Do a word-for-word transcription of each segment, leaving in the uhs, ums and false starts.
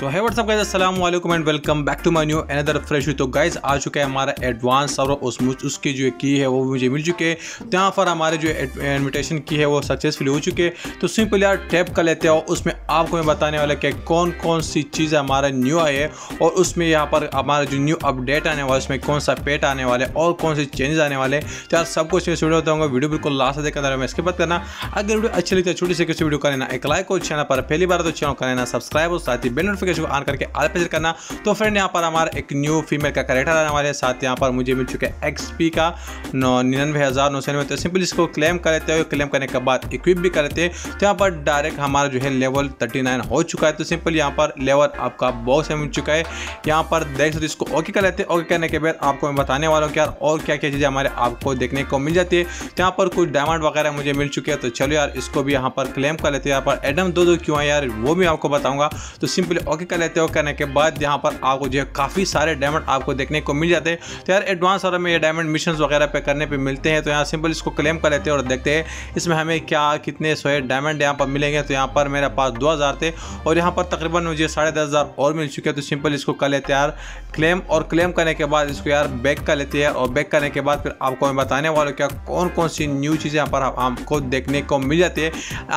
तो है WhatsApp guys, अस्सलाम वालेकुम and welcome back to my new another fresh video. तो गाइस आ चुका है हमारा एडवांस सर्वर ऑस्मोसिस, उसकी जो की है वो मुझे मिल चुके है। जहाँ पर हमारे जो इन्विटेशन की है वो सक्सेसफुली हो चुके हैं। तो सिंपल यार टैप कर लेते हो, उसमें आपको मैं बताने वाला क्या कौन कौन सी चीज़ हमारा न्यू आई है और उसमें यहाँ पर हमारा जो न्यू अपडेट आने वाला है उसमें कौन सा पेट आने वाला है और कौन से चेंजेस आने वाले हैं। तो यार सब कुछ मैं वीडियो बताऊँगा, वीडियो बिल्कुल लास्ट तक देखना, मैं इसके बाद करना। अगर वीडियो अच्छी लगती है छोटी सी किसी वीडियो का लेना एक लाइक और चैनल पर पहली बार तो चैनल का लेना सब्सक्राइब और साथ ही बेल नोटिफिकेशन ऑन करके आल पे क्लिक करना। तो फ्रेंड यहाँ पर हमारा एक न्यू फीमेल का कैरेक्टर आने वाले, साथ यहाँ पर मुझे मिल चुका है एक्सपी का निन्यानवे हज़ार नौ सौ निन्यानवे। तो सिंपल इसको क्लेम कर लेते हैं, क्लेम करने के बाद इक्विप भी कर लेते हैं। तो यहाँ पर डायरेक्ट हमारा जो है लेवल उनतालीस हो चुका है। तो सिंपल यहाँ पर लेवल आपका बॉक्स मिल चुका है, यहाँ पर देख सकते इसको ओके कर लेते हैं। ओके करने के बाद आपको मैं बताने वाला हूँ यार और क्या क्या चीज़ें हमारे आपको देखने को मिल जाती है। यहाँ पर कुछ डायमंड वगैरह मुझे मिल चुके हैं, तो चलो यार इसको भी यहाँ पर क्लेम कर लेते हैं। यहाँ पर एडम दो दो क्यों है यार वो भी आपको बताऊँगा। तो सिंपली ओके कर लेते हो, करने के बाद यहाँ पर आपको जो है काफ़ी सारे डायमंड आपको देखने को मिल जाते हैं। तो यार एडवांस और में ये डायमंड मिशन वगैरह पे करने पे मिलते हैं। तो यहाँ सिंपल इसको क्लेम कर लेते हैं और देखते हैं इसमें हमें क्या कितने सौ डायमंड यहाँ पर मिलेंगे। तो यहाँ पर मेरे पास दो हज़ार थे और यहाँ पर तकरीबन मुझे साढ़े दस हज़ार और मिल चुके हैं। तो सिंपल इसको कर लेते हैं यार क्लेम, और क्लेम करने के बाद इसको यार बैक कर लेते हैं और बैक करने के बाद फिर आपको मैं बताने वाला क्या कौन कौन सी न्यू चीज़ें यहाँ पर आपको देखने को मिल जाती है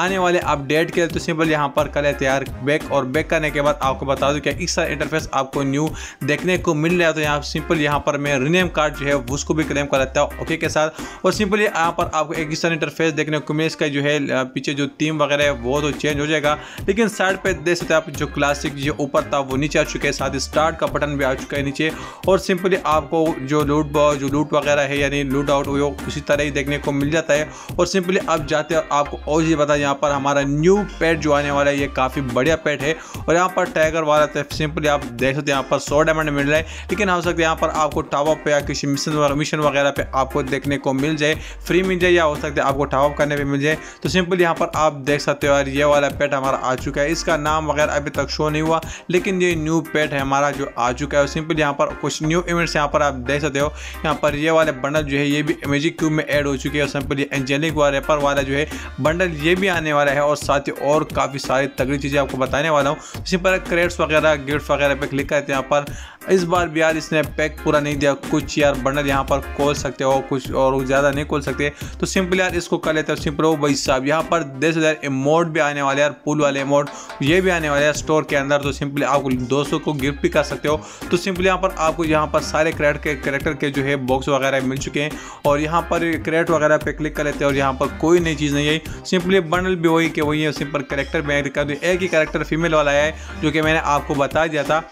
आने वाले अपडेट के। तो सिंपल यहाँ पर कर लेते हैं यार बैक, और बैक करने के बाद आपको बता दूं क्या इस सारा इंटरफेस आपको न्यू देखने को मिल रहा है। तो यहाँ सिंपल यहाँ पर मैं रीनेम कार्ड जो है उसको भी क्लेम कर लेता हूँ ओके के साथ। और सिंपल यहाँ पर आपको एक इस तरह इंटरफेस देखने को मिले, इसका जो है पीछे जो थीम वगैरह है वो तो चेंज हो जाएगा, लेकिन साइड पे देख सकते हैं आप जो क्लासिक जो ऊपर था वो नीचे आ चुके हैं, साथ ही स्टार्ट का बटन भी आ चुका है नीचे। और सिंपली आपको जो लूट जो लूट वगैरह है यानी लूट आउट वो इसी तरह ही देखने को मिल जाता है। और सिंपली आप जाते हैं आपको और ये बता यहाँ पर हमारा न्यू पेट जो आने वाला है ये काफ़ी बढ़िया पेट है। और यहाँ पर टाइगर वाला तो सिंपली आप देख सकते हैं यहाँ पर सौ डायमंड मिल रहा है, लेकिन हो सकता है यहाँ पर आपको टावअप पे या किसी मिशन मिशन वगैरह पे आपको देखने को मिल जाए, फ्री मिल जाए या हो सकता है आपको टावअप करने पे मिल जाए। तो सिंपल यहाँ पर आप देख सकते हो यार ये वाला पेट हमारा आ चुका है, इसका नाम वगैरह अभी तक शो नहीं हुआ, लेकिन ये न्यू पेट है हमारा जो आ चुका है। सिंपल यहाँ पर कुछ न्यू इवेंट्स यहाँ पर आप देख सकते हो, यहाँ पर ये वाले बंडल जो है ये भी मैजिक क्यूब में एड हो चुके हैं। और सिंपल ये एंजेलिक वाला रेपर वाला जो है बंडल ये भी आने वाला है, और साथ ही और काफ़ी सारी तगड़ी चीज़ें आपको बताने वाला हूँ। सिंपल क्रेड्स वगैरह गिफ्ट वगैरह पे क्लिक करते हैं। यहाँ पर इस बार भी यार इसने पैक पूरा नहीं दिया, कुछ यार बंडल यहाँ पर खोल सकते हो कुछ और ज़्यादा नहीं खोल सकते। तो सिंपल यार इसको कर लेते हो। सिंपल हो भाई साहब यहाँ पर दस हज़ार इमोट भी आने वाले यार, पुल वाले इमोट ये भी आने वाले यार स्टोर के अंदर। तो सिंपली आपको दोस्तों को गिफ्ट भी कर सकते हो। तो सिंपली यहाँ पर आपको यहाँ पर सारे क्रेड के करेक्टर के जो है बॉक्स वगैरह मिल चुके हैं, और यहाँ पर क्रेड वगैरह पे क्लिक कर लेते हैं और यहाँ पर कोई नई चीज़ नहीं है। सिंपली बंडल भी वही के वही है, सिंपल करेक्टर भी एक ही करेक्टर फीमेल वाला है जो कि मैंने आपको बता दिया था।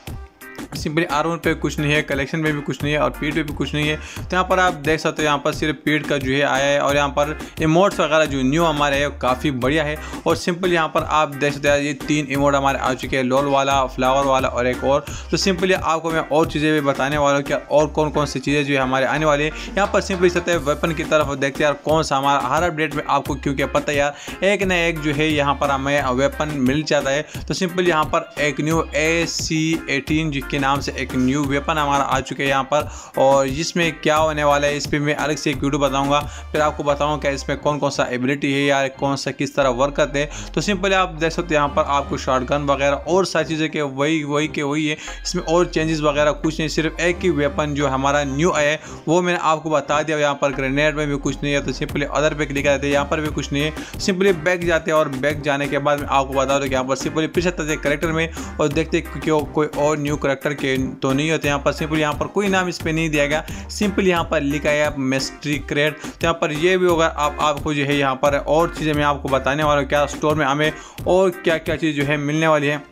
सिंपली आरवन पे कुछ नहीं है, कलेक्शन में भी कुछ नहीं है और पीठ पे भी कुछ नहीं है। तो यहाँ पर आप देख सकते हो यहाँ पर सिर्फ पीठ का जो है आया है, और यहाँ पर इमोट्स वगैरह जो न्यू हमारे है काफ़ी बढ़िया है। और सिंपल यहाँ पर आप देख सकते हो ये तीन इमोट हमारे आ चुके हैं, लोल वाला, फ्लावर वाला और एक और। तो सिंपली आपको मैं और चीज़ें भी बताने वाला हूँ कि और कौन कौन सी चीज़ें जो है हमारे आने वाली है। यहाँ पर सिंपली सकते हैं वेपन की तरफ देखते हैं यार कौन सा हमारा हर अपडेट में आपको, क्योंकि पता है यार एक ना एक जो है यहाँ पर हमें वेपन मिल जाता है। तो सिंपल यहाँ पर एक न्यू ए सी एटीन के नाम से एक न्यू वेपन हमारा आ चुके हैं यहाँ पर, और जिसमें क्या होने वाला है इस पर मैं अलग से एक वीडियो बताऊंगा। फिर आपको बताऊंगा कि इसमें कौन कौन सा एबिलिटी है या कौन सा किस तरह वर्क करते हैं। तो सिंपली आप देख सकते हो यहाँ पर आपको शॉटगन वगैरह और सारी चीज़ें के वही वही के वही है, इसमें और चेंजेस वगैरह कुछ नहीं, सिर्फ एक ही वेपन जो हमारा न्यू आया है वो मैंने आपको बता दिया। यहाँ पर ग्रेनेड में भी कुछ नहीं है, तो सिंपली अदर पे क्लिक करते हैं, यहाँ पर भी कुछ नहीं है। सिंपली बैक जाते हैं और बैक जाने के बाद आपको बता दो कि यहाँ पर सिंपली पिछले करेक्टर में और देखते कोई और न्यू करेक्टर के तो नहीं होते। यहाँ पर सिंपल यहाँ पर कोई नाम इस पर नहीं दिया गया, सिंपल यहाँ पर लिखा है मिस्ट्री क्रेड। तो यहाँ पर ये भी होगा आप आपको जो है यहाँ पर और चीज़ें मैं आपको बताने वाला हूँ क्या स्टोर में हमें और क्या क्या चीज़ जो है मिलने वाली है।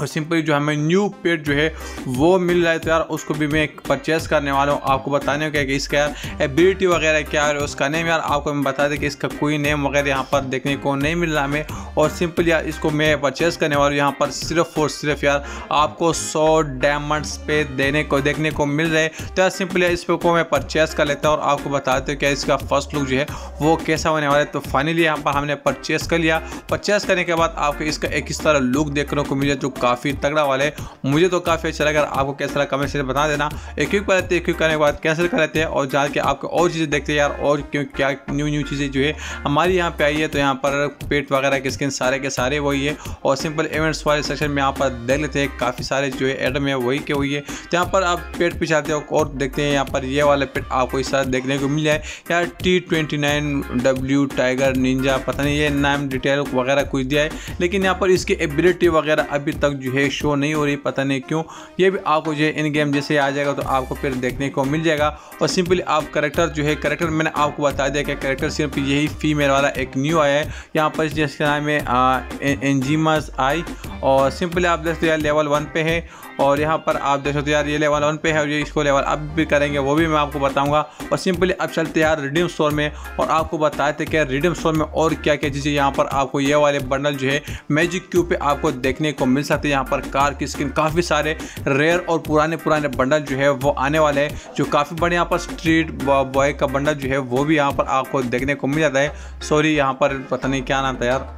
और सिंपली जो हमें न्यू पेट जो है वो मिल रहा है, तो यार उसको भी मैं परचेस करने वाला हूँ। आपको बताने क्या कि इसका यार एबिलिटी वगैरह क्या है, उसका नेम यार आपको मैं बता दें कि इसका कोई नेम वगैरह यहाँ पर देखने को नहीं मिल रहा हमें। और सिंपल यार इसको मैं परचेस करने वाला हूँ। यहाँ पर सिर्फ और सिर्फ यार आपको सौ डायमंड्स पे देने को देखने को मिल रहे। तो यार सिंपल यार इसको मैं परचेस कर लेता हूँ और आपको बताते क्या इसका फर्स्ट लुक जो है वो कैसा होने वाला है। तो फाइनली यहाँ पर हमने परचेस कर लिया। परचेस करने के बाद आपको इसका एक इस तरह लुक देखने को मिला जो काफ़ी तगड़ा वाला है। मुझे तो काफ़ी अच्छा लगा, आपको कैसा लगा कमेंट से बता देना। इक्विप कर लेते हैं, इक्विप करने के बाद कैंसिल कर लेते हैं और जाकर के आपको और चीज़ें देखते हैं यार, और क्यों क्या न्यू न्यू चीज़ें जो है हमारी यहाँ पे आई है। तो यहाँ पर पेट वगैरह के स्किन सारे के सारे वही है और सिंपल इवेंट्स वाले सेक्शन में यहाँ पर देख लेते हैं काफ़ी सारे जो है एडम है वही के वही है। तो यहाँ पर आप पेट पे जाते हो और देखते हैं यहाँ पर ये वाला पेट आपको इस तरह देखने को मिल जाए यार, T twenty nine W tiger ninja, पता नहीं ये नाम डिटेल वगैरह कुछ दिया है, लेकिन यहाँ पर इसकी एबिलिटी वगैरह अभी तक जो है शो नहीं हो रही, पता नहीं क्यों। ये भी आपको जो है इन गेम जैसे आ जाएगा तो आपको फिर देखने को मिल जाएगा। और सिंपली आप करेक्टर जो है, करेक्टर मैंने आपको बता दिया कि करेक्टर सिर्फ यही फीमेल वाला एक न्यू आया है यहाँ पर, जिसका नाम है एंजीमस आई। और सिंपली आप देख सकते यार लेवल वन पे है और यहाँ पर आप देख सकते यार ये लेवल वन पे है और ये इसको लेवल अप भी करेंगे, वो भी मैं आपको बताऊँगा। और सिंपली आप चलते यार रिडीम स्टोर में और आपको बताते कि रिडीम स्टोर में और क्या क्या चीज़ें यहाँ पर आपको ये वाले बंडल जो है मैजिक क्यूब पे आपको देखने को मिल सकते हैं। यहाँ पर कार की स्किन, काफ़ी सारे रेयर और पुराने पुराने बंडल जो है वो आने वाले हैं, जो काफ़ी बड़े यहाँ पर स्ट्रीट बॉय का बंडल जो है वो भी यहाँ पर आपको देखने को मिल जाता है। सॉरी यहाँ पर पता नहीं क्या नाम था यार,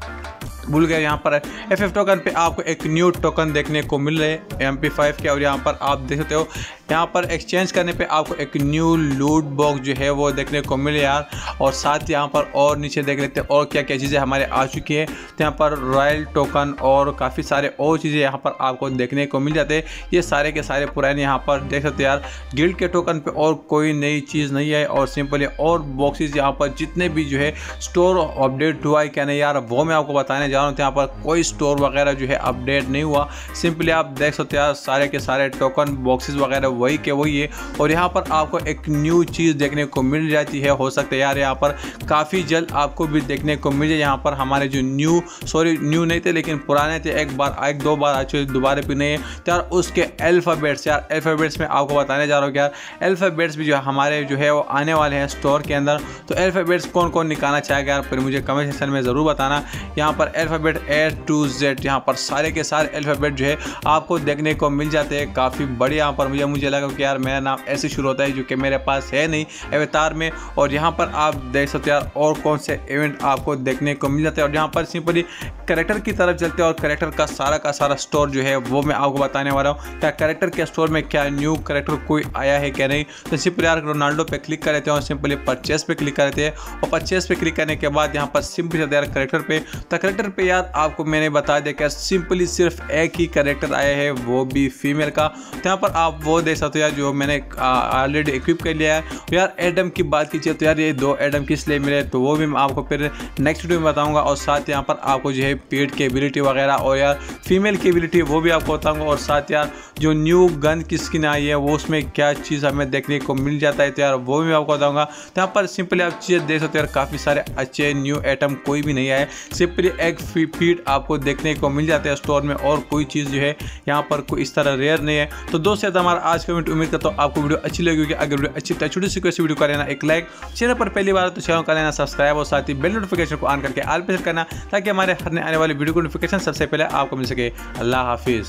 भूल गया। यहाँ पर एफ एफ टोकन पे आपको एक न्यू टोकन देखने को मिल रहा है एम पी फाइव के। और यहाँ पर आप देख सकते हो यहाँ पर एक्सचेंज करने पे आपको एक न्यू लूट बॉक्स जो है वो देखने को मिले यार। और साथ यहाँ पर और नीचे देख लेते हैं और क्या क्या चीज़ें हमारे आ चुकी है। तो यहाँ पर रॉयल टोकन और काफ़ी सारे और चीज़ें यहाँ पर आपको देखने को मिल जाते हैं। ये सारे के सारे पुराने यहाँ पर देख सकते यार, गिल्ड के टोकन पर और कोई नई चीज़ नहीं है। और सिंपल और बॉक्सेज यहाँ पर जितने भी जो है स्टोर अपडेट हुआ है क्या नहीं यार, वो मैं आपको बताने जा रहा हूँ। यहाँ पर कोई स्टोर वगैरह जो है अपडेट नहीं हुआ, सिंपली आप देख सकते यार सारे के सारे टोकन बॉक्सेस वगैरह वही के वही है। और यहाँ पर आपको एक न्यू चीज़ देखने को मिल जाती है, हो सकता है यार यहाँ पर काफ़ी जल्द आपको भी देखने को मिल जाए। यहाँ पर हमारे जो न्यू सॉरी न्यू नहीं थे लेकिन पुराने थे, एक बार एक दो बार अच्छे दोबारा भी नहीं है यार, उसके अल्फ़ाबेट्स यार अल्फ़ाबेट्स में आपको बताने जा रहा हूँ यार। अल्फ़ाबेट्स भी जो हमारे जो है वो आने वाले हैं स्टोर के अंदर। तो अल्फ़ाबेट्स कौन कौन निकालना चाहेगा यार, फिर मुझे कमेंट सेक्शन में ज़रूर बताना। यहाँ पर अल्फ़ाबेट ए टू जेड यहाँ पर सारे के सारे अल्फ़ाबेट जो है आपको देखने को मिल जाते हैं, काफ़ी बड़े। यहाँ पर मुझे मुझे लगा कि यार मेरा नाम ऐसे शुरू होता है, जो कि मेरे पास है नहीं अवतार में। और यहाँ पर आप देख सकते यार और कौन से इवेंट आपको देखने को मिल जाते हैं। और यहाँ पर सिंपली करेक्टर की तरफ चलते हैं और करेक्टर का सारा का सारा स्टोर जो है वो मैं आपको बताने वाला हूँ, क्या करेक्टर के स्टोर में क्या न्यू करेक्टर कोई आया है क्या नहीं। तो सिंपली यार रोनाल्डो पर क्लिक कर लेते हैं और सिंपली परचेस पर क्लिक कर लेते हैं। और परचेस पर क्लिक करने के बाद यहाँ पर सिंपली चलते यार करेक्टर पर। तो करेक्टर पे यार आपको मैंने बता दिया कि सिंपली सिर्फ एक ही करेक्टर आया है, वो भी फीमेल का। तो यहाँ पर आप वो देख सकते हो यार जो मैंने ऑलरेडी इक्विप कर लिया है। तो यार एडम की बात कीजिए तो यार ये दो एडम किस लिए मिले तो वो भी मैं आपको फिर नेक्स्ट वीडियो में बताऊंगा। और साथ यहाँ पर आपको जो है पेट की एबिलिटी वगैरह और यार फीमेल की एबिलिटी वो भी आपको बताऊँगा। और साथ यार जो न्यू गन की स्किन आई है वो उसमें क्या चीज़ हमें देखने को मिल जाता है तो यार वो भी मैं आपको बताऊँगा। तो यहाँ पर सिंपली आप चीज़ें देख सकते हो यार, काफ़ी सारे अच्छे न्यू एटम कोई भी नहीं आए, सिंपली एक फीट आपको देखने को मिल जाते हैं स्टोर में। और कोई चीज़ जो है यहाँ पर कोई इस तरह रेयर नहीं है। तो दोस्तों हमारा आज का वीडियो, उम्मीद करता हूँ आपको वीडियो अच्छी लगी होगी। अगर वीडियो अच्छी तो छोटी सी कोई वीडियो का लेना एक लाइक, चैनल पर पहली बार तो चैनल का लेना सब्सक्राइब और साथ ही बेल नोटिफिकेशन को ऑन करके ऑल पे सेट करना ताकि हमारे हर आने वाले वीडियो को नोटिफिकेशन सबसे पहले आपको मिल सके। अल्लाह हाफिज़।